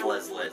Flezlet.